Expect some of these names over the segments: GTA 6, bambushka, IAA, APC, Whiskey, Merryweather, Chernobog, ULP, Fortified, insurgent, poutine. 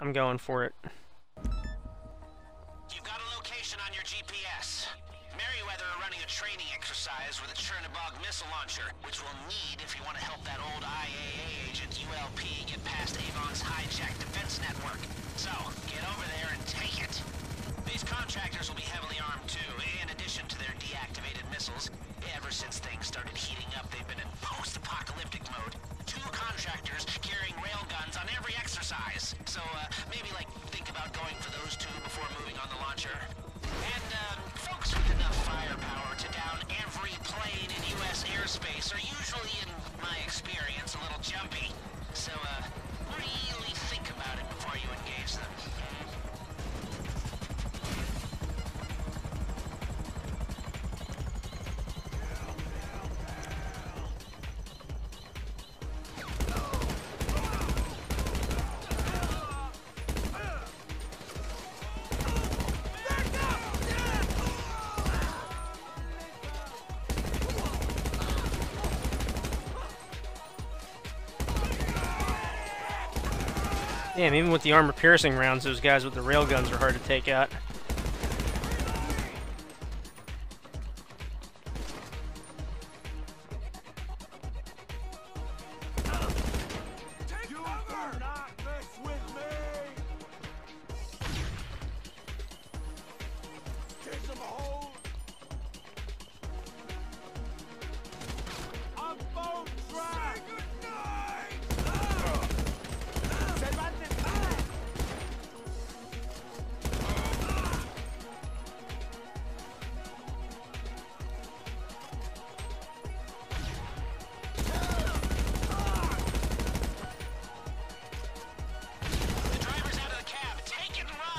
I'm going for it. You've got a location on your GPS. Merryweather are running a training exercise with a Chernobog missile launcher, which we'll need if you want to help that old IAA agent ULP get past Avon's hijacked defense network. So, get over there and take it. These contractors will be heavily armed too, in addition to their deactivated missiles. Ever since things started heating up, they've been in post-apocalyptic mode. Two contractors carrying railguns on every exercise. So, maybe, like, think about going for those two before moving on the launcher. And, folks with enough firepower to down every plane in U.S. airspace are usually, in my experience, a little jumpy. So, really think about it before you engage them. Damn, even with the armor-piercing rounds, those guys with the railguns are hard to take out.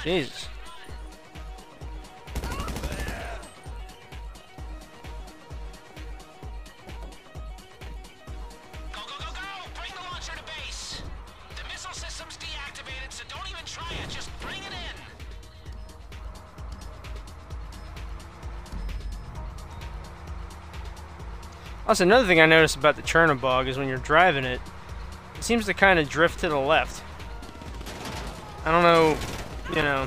Jesus. Go, go, go, go! Bring the launcher to base! The missile system's deactivated, so don't even try it, just bring it in! Also, another thing I noticed about the Chernobog is when you're driving it, it seems to kind of drift to the left. I don't know... You know,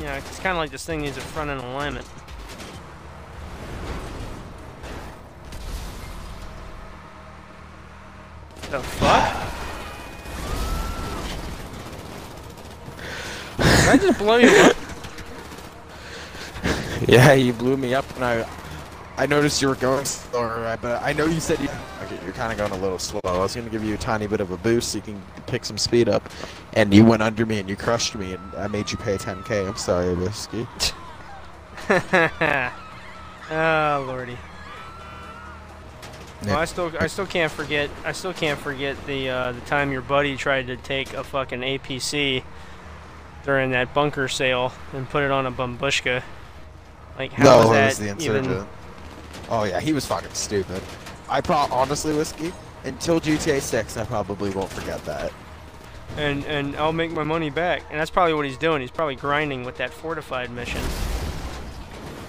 yeah, it's kind of like this thing needs a front-end alignment. The fuck? Did I just blow you up? Yeah, you blew me up when I noticed you were going slower, but I know you said you... Okay, you're kind of going a little slow. I was going to give you a tiny bit of a boost so you can pick some speed up, and you went under me and you crushed me, and I made you pay 10K. I'm sorry, Whiskey. Oh, lordy. Yeah. Well, I still can't forget the time your buddy tried to take a fucking APC during that bunker sale and put it on a bambushka. Like, how was that? No, it was the insurgent. Even... Oh yeah, he was fucking stupid. I probably, honestly, Whiskey, until GTA 6, I probably won't forget that. And I'll make my money back. And that's probably what he's doing. He's probably grinding with that Fortified mission.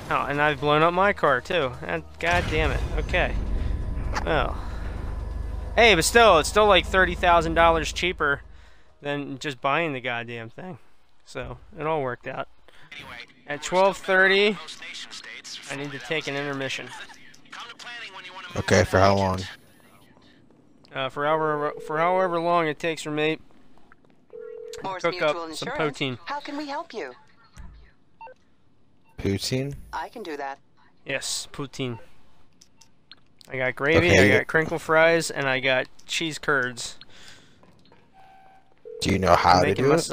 Oh, and I've blown up my car, too. God damn it. Okay. Well. Hey, but still, it's still like $30,000 cheaper than just buying the goddamn thing. So, it all worked out. At 12:30, I need to take an intermission. Okay, for how long? For however long it takes for me to cook up some poutine. How can we help you? Poutine? I can do that. Yes, poutine. I got gravy, okay, I got crinkle fries, and I got cheese curds. Do you know how to do it?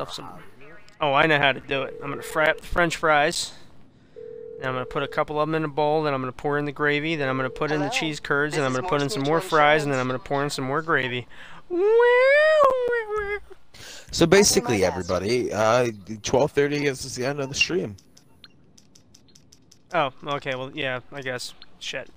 Oh, I know how to do it. I'm gonna fry up the French fries. And I'm going to put a couple of them in a bowl, then I'm going to pour in the gravy, then I'm going to put in the cheese curds, and I'm going to put in some more fries, and then I'm going to pour in some more gravy. So basically, everybody, 12:30 is the end of the stream. Oh, okay, well, yeah, I guess. Shit.